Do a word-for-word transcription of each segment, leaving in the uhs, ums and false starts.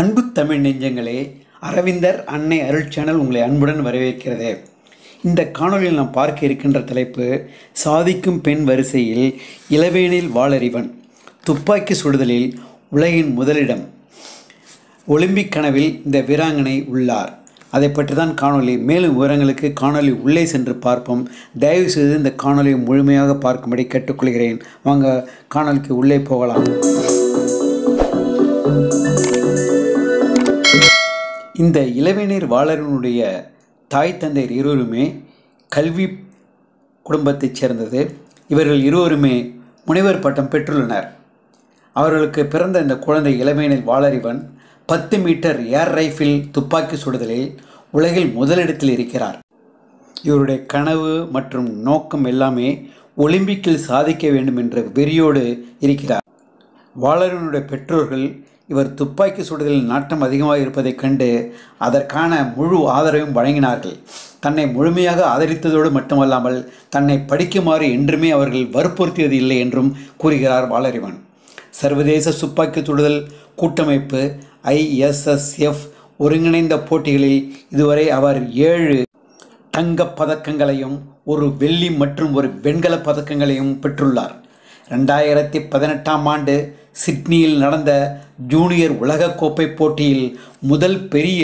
அன்பு தமிழ் நெஞ்சங்களே, அரவிந்தர் அன்னை அருள் சேனல் உங்களை அன்புடன் வரவேற்கிறது. இந்த காணொலியில் நாம் பார்க்க இருக்கின்ற தலைப்பு சாதிக்கும் பெண் வரிசையில் இளவேனில் வாலறிவன், துப்பாக்கி சுடுதலில் உலகின் முதலிடம், ஒலிம்பிக் கனவில் இந்த வீராங்கனை உள்ளார். அதை பற்றி தான் காணொலி. மேலும் விவரங்களுக்கு காணொலி உள்ளே சென்று பார்ப்போம். தயவுசெய்து இந்த காணொலியை முழுமையாக பார்க்கும்படி கேட்டுக்கொள்கிறேன். வாங்க காணொலிக்கு உள்ளே போகலாம். இந்த இளவேனில் வாலறிவனுடைய தாய் தந்தையர் இருவருமே கல்வி குடும்பத்தைச் சேர்ந்தது. இவர்கள் இருவருமே முனைவர் பட்டம் பெற்றுள்ளனர். அவர்களுக்கு பிறந்த இந்த குழந்தை இளவேனில் வாலறிவன் பத்து மீட்டர் ஏர் ரைஃபிள் துப்பாக்கி சுடுதலில் உலகில் முதலிடத்தில் இருக்கிறார். இவருடைய கனவு மற்றும் நோக்கம் எல்லாமே ஒலிம்பிக்கில் சாதிக்க வேண்டும் என்ற வெறியோடு இருக்கிறார். வாலறிவனுடைய பெற்றோர்கள் இவர் துப்பாக்கி சுடுதலில் நாட்டம் அதிகமாக இருப்பதைக் கண்டு அதற்கான முழு ஆதரவையும் வழங்கினார்கள். தன்னை முழுமையாக ஆதரித்ததோடு மட்டுமல்லாமல் தன்னை படிக்குமாறு என்றுமே அவர்கள் வற்புறுத்தியது இல்லை என்றும் கூறுகிறார் வாலறிவன். சர்வதேச துப்பாக்கி சுடுதல் கூட்டமைப்பு ஐ எஸ் எஸ் எஃப் ஒருங்கிணைந்த போட்டிகளில் இதுவரை அவர் ஏழு தங்கப் பதக்கங்களையும் ஒரு வெள்ளி மற்றும் ஒரு வெண்கலப் பதக்கங்களையும் பெற்றுள்ளார். ரெண்டாயிரத்தி பதினெட்டாம் ஆண்டு சிட்னியில் நடந்த ஜூனியர் உலகக்கோப்பை போட்டியில் முதல் பெரிய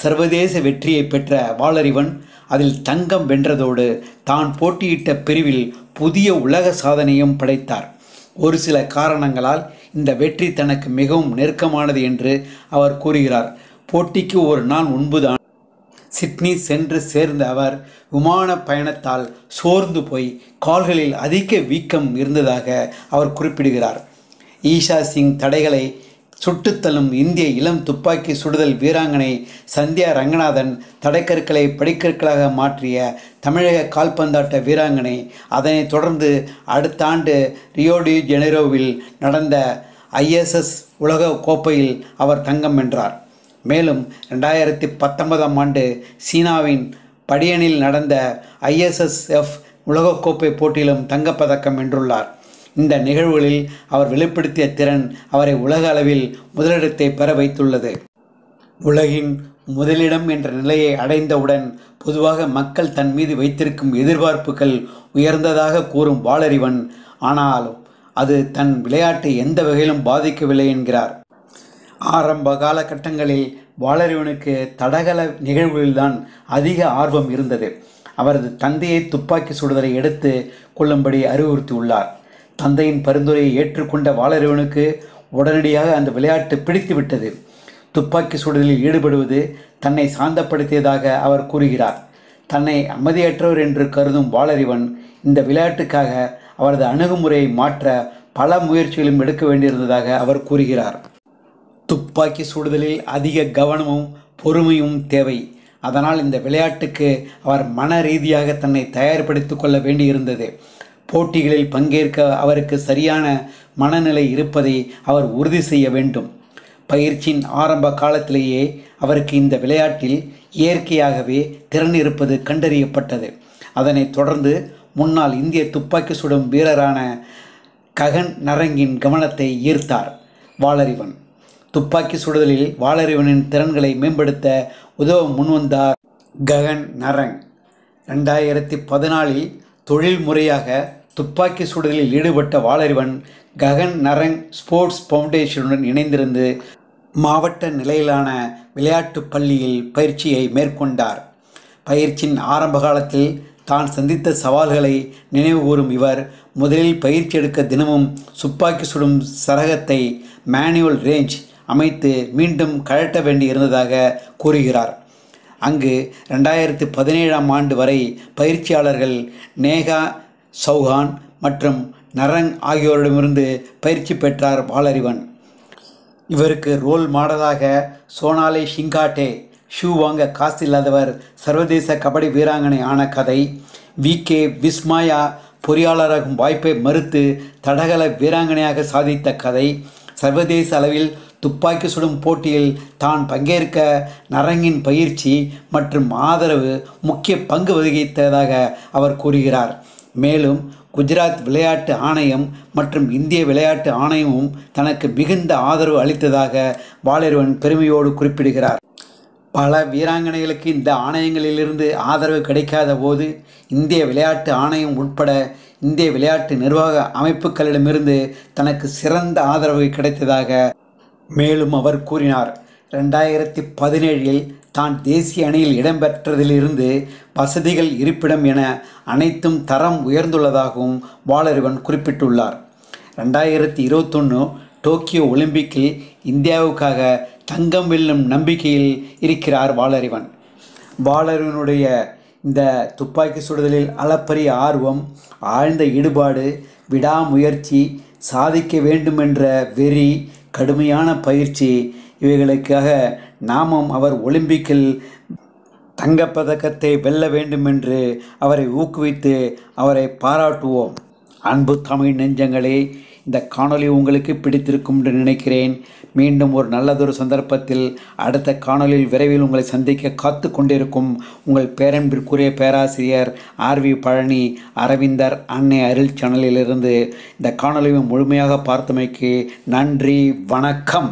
சர்வதேச வெற்றியை பெற்ற வாலறிவன் அதில் தங்கம் வென்றதோடு தான் போட்டியிட்ட பிரிவில் புதிய உலக சாதனையும் படைத்தார். ஒரு சில காரணங்களால் இந்த வெற்றி தனக்கு மிகவும் நெருக்கமானது என்று அவர் கூறுகிறார். போட்டிக்கு ஒரு நாள் முன்புதான் சிட்னி சென்று சேர்ந்த அவர் விமான பயணத்தால் சோர்ந்து போய் கால்களில் அதிக வீக்கம் இருந்ததாக அவர் குறிப்பிடுகிறார். ஈஷா சிங் தடைகளை சுட்டுத்தள்ளும் இந்திய இளம் துப்பாக்கி சுடுதல் வீராங்கனை சந்தியா ரங்கநாதன் தடைக்கற்களை படிக்கற்களாக மாற்றிய தமிழக கால்பந்தாட்ட வீராங்கனை. அதனைத் தொடர்ந்து அடுத்த ஆண்டு ரியோ டி ஜெனீரோவில் நடந்த ஐ எஸ் எஸ் உலக கோப்பையில் அவர் தங்கம் வென்றார். மேலும் ரெண்டாயிரத்தி பத்தொன்பதாம் ஆண்டு சீனாவின் படியனில் நடந்த ஐ எஸ் எஸ் எஃப் உலகக்கோப்பை போட்டியிலும் தங்கப்பதக்கம் வென்றுள்ளார். இந்த நிகழ்வுகளில் அவர் வெளிப்படுத்திய திறன் அவரை உலக அளவில் முதலிடத்தை பெற வைத்துள்ளது. உலகின் முதலிடம் என்ற நிலையை அடைந்தவுடன் பொதுவாக மக்கள் தன் மீது வைத்திருக்கும் எதிர்பார்ப்புகள் உயர்ந்ததாக கூறும் வாலறிவன், ஆனாலும் அது தன் விளையாட்டை எந்த வகையிலும் பாதிக்கவில்லை என்கிறார். ஆரம்ப காலகட்டங்களில் வாலறிவனுக்கு தடகள நிகழ்வுகளில்தான் அதிக ஆர்வம் இருந்தது. அவரது தந்தையை துப்பாக்கி சுடுதலை எடுத்து கொள்ளும்படி அறிவுறுத்தியுள்ளார். தந்தையின் பரிந்துரையை ஏற்றுக்கொண்ட வாலறிவனுக்கு உடனடியாக அந்த விளையாட்டு பிடித்துவிட்டது. துப்பாக்கி சுடுதலில் ஈடுபடுவது தன்னை சாந்தப்படுத்தியதாக அவர் கூறுகிறார். தன்னை அமைதியற்றவர் என்று கருதும் வாலறிவன் இந்த விளையாட்டுக்காக அவரது அணுகுமுறையை மாற்ற பல முயற்சிகளும் எடுக்க வேண்டியிருந்ததாக அவர் கூறுகிறார். துப்பாக்கி சுடுதலில் அதிக கவனமும் பொறுமையும் தேவை. அதனால் இந்த விளையாட்டுக்கு அவர் மன ரீதியாக தன்னை தயார்படுத்தி கொள்ள வேண்டியிருந்தது. போட்டிகளில் பங்கேற்க அவருக்கு சரியான மனநிலை இருப்பதை அவர் உறுதி செய்ய வேண்டும். பயிற்சியின் ஆரம்ப காலத்திலேயே அவருக்கு இந்த விளையாட்டில் இயற்கையாகவே திறன் இருப்பது கண்டறியப்பட்டது. அதனைத் தொடர்ந்து முன்னாள் இந்திய துப்பாக்கி சுடும் வீரரான ககன் நரங்கின் கவனத்தை ஈர்த்தார் வாலறிவன். துப்பாக்கி சுடுதலில் வாலறிவனின் திறன்களை மேம்படுத்த உதவ முன்வந்தார் ககன் நரங். ரெண்டாயிரத்தி பதினாலில் தொழில் முறையாக துப்பாக்கி சுடுதலில் ஈடுபட்ட வாலறிவன் ககன் நரங் ஸ்போர்ட்ஸ் ஃபவுண்டேஷனுடன் இணைந்திருந்து மாவட்ட நிலையிலான விளையாட்டு பள்ளியில் பயிற்சியை மேற்கொண்டார். பயிற்சியின் ஆரம்ப காலத்தில் தான் சந்தித்த சவால்களை நினைவுகூறும் இவர் முதலில் பயிற்சி எடுக்க தினமும் துப்பாக்கி சுடும் சரகத்தை மேனுவல் ரேஞ்ச் அமைத்து மீண்டும் கழட்ட வேண்டியிருந்ததாக கூறுகிறார். அங்கு ரெண்டாயிரத்தி பதினேழாம் ஆண்டு வரை பயிற்சியாளர்கள் நேகா சௌஹான் மற்றும் நரங் ஆகியோரிடமிருந்து பயிற்சி பெற்றார் வாலறிவன். இவருக்கு ரோல் மாடலாக சோனாலி ஷிங்காட்டே, ஷூ வாங்க காசு இல்லாதவர் சர்வதேச கபடி வீராங்கனை ஆன கதை, வி கே விஸ்மாயா பொறியாளராகும் வாய்ப்பை மறுத்து தடகள வீராங்கனையாக சாதித்த கதை, சர்வதேச அளவில் துப்பாக்கி சுடும் போட்டியில் தான் பங்கேற்க நரங்கின் பயிற்சி மற்றும் ஆதரவு முக்கிய பங்கு வகித்ததாக அவர் கூறுகிறார். மேலும் குஜராத் விளையாட்டு ஆணையம் மற்றும் இந்திய விளையாட்டு ஆணையமும் தனக்கு மிகுந்த ஆதரவு அளித்ததாக வாலறிவன் பெருமையோடு குறிப்பிடுகிறார். பல வீராங்கனைகளுக்கு இந்த ஆணையங்களிலிருந்து ஆதரவு கிடைக்காத போது இந்திய விளையாட்டு ஆணையம் உட்பட இந்திய விளையாட்டு நிர்வாக அமைப்புகளிடமிருந்து தனக்கு சிறந்த ஆதரவு கிடைத்ததாக மேலும் அவர் கூறினார். ரெண்டாயிரத்தி பதினேழில் தான் தேசிய அணியில் இடம்பெற்றதிலிருந்து வசதிகள் இருப்பிடம் என அனைத்தும் தரம் உயர்ந்துள்ளதாகவும் வாலறிவன் குறிப்பிட்டுள்ளார். ரெண்டாயிரத்தி இருபத்தொன்று டோக்கியோ ஒலிம்பிக்கில் இந்தியாவுக்காக தங்கம் வெல்லும் நம்பிக்கையில் இருக்கிறார் வாலறிவன். வாலறிவனுடைய இந்த துப்பாக்கி சுடுதலில் அளப்பரிய ஆர்வம், ஆழ்ந்த ஈடுபாடு, விடாமுயற்சி, சாதிக்க வேண்டுமென்ற வெறி, கடுமையான பயிற்சி இவைகளுக்காக நாமும் அவர் ஒலிம்பிக்கில் தங்கப்பதக்கத்தை வெல்ல வேண்டுமென்று அவரை ஊக்குவித்து அவரை பாராட்டுவோம். அன்பு தமிழ் நெஞ்சங்களே, இந்த காணொளி உங்களுக்கு பிடித்திருக்கும் என்று நினைக்கிறேன். மீண்டும் ஒரு நல்லதொரு சந்தர்ப்பத்தில் அடுத்த காணொளியில் விரைவில் உங்களை சந்திக்க காத்து கொண்டிருக்கும் உங்கள் பேரன்பிற்குரிய பேராசிரியர் ஆர் வி பழனி, அரவிந்தர் அன்னை அருள் சேனலிலிருந்து. இந்த காணொளியை முழுமையாக பார்த்தமைக்கு நன்றி, வணக்கம்.